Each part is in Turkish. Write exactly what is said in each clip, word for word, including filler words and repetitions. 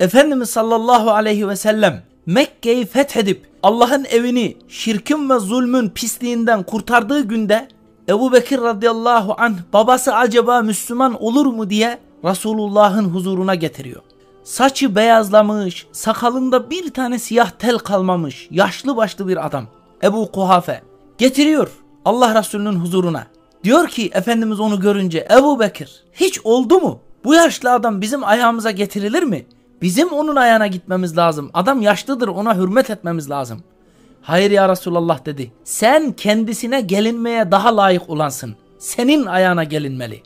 Efendimiz sallallahu aleyhi ve sellem Mekke'yi fethedip Allah'ın evini şirkin ve zulmün pisliğinden kurtardığı günde Ebu Bekir radıyallahu anh babası acaba Müslüman olur mu diye Resulullah'ın huzuruna getiriyor. Saçı beyazlamış, sakalında bir tane siyah tel kalmamış, yaşlı başlı bir adam. Ebu Kuhafe getiriyor Allah Resulü'nün huzuruna. Diyor ki Efendimiz onu görünce, Ebu Bekir hiç oldu mu? Bu yaşlı adam bizim ayağımıza getirilir mi? Bizim onun ayağına gitmemiz lazım. Adam yaşlıdır, ona hürmet etmemiz lazım. Hayır ya Resulallah dedi. Sen kendisine gelinmeye daha layık olansın. Senin ayağına gelinmeli.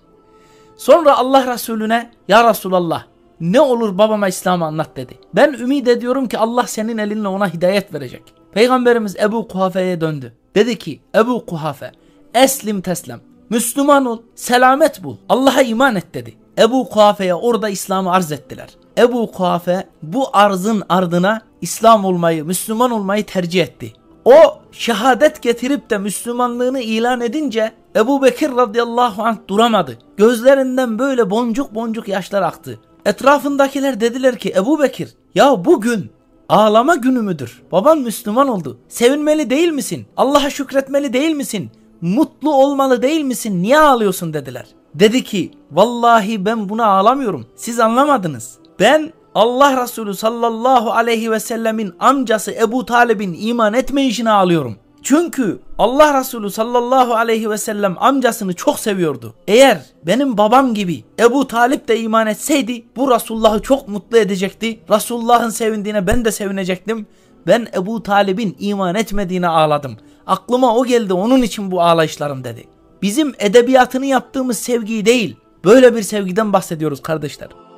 Sonra Allah Resulüne, ya Resulallah ne olur babama İslam'ı anlat dedi. Ben ümit ediyorum ki Allah senin elinle ona hidayet verecek. Peygamberimiz Ebu Kuhafe'ye döndü. Dedi ki Ebu Kuhafe, eslim teslem. Müslüman ol, selamet bul, Allah'a iman et dedi. Ebu Kuhafe'ye orada İslam'ı arz ettiler. Ebu Kuhafe bu arzın ardına İslam olmayı, Müslüman olmayı tercih etti. O şehadet getirip de Müslümanlığını ilan edince Ebu Bekir radıyallahu anh duramadı. Gözlerinden böyle boncuk boncuk yaşlar aktı. Etrafındakiler dediler ki Ebu Bekir ya bugün ağlama günü müdür? Baban Müslüman oldu. Sevinmeli değil misin? Allah'a şükretmeli değil misin? Mutlu olmalı değil misin? Niye ağlıyorsun dediler. Dedi ki vallahi ben buna ağlamıyorum. Siz anlamadınız. Ben Allah Resulü sallallahu aleyhi ve sellemin amcası Ebu Talib'in iman etmeyişine ağlıyorum. Çünkü Allah Resulü sallallahu aleyhi ve sellem amcasını çok seviyordu. Eğer benim babam gibi Ebu Talib de iman etseydi bu Resulullah'ı çok mutlu edecekti. Resulullah'ın sevindiğine ben de sevinecektim. Ben Ebu Talib'in iman etmediğine ağladım. Aklıma o geldi, onun için bu ağlayışlarım dedi. Bizim edebiyatını yaptığımız sevgiyi değil, böyle bir sevgiden bahsediyoruz kardeşler.